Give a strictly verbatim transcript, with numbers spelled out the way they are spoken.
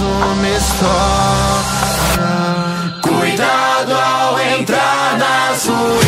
un mistero. Cuidado ao entrar na sua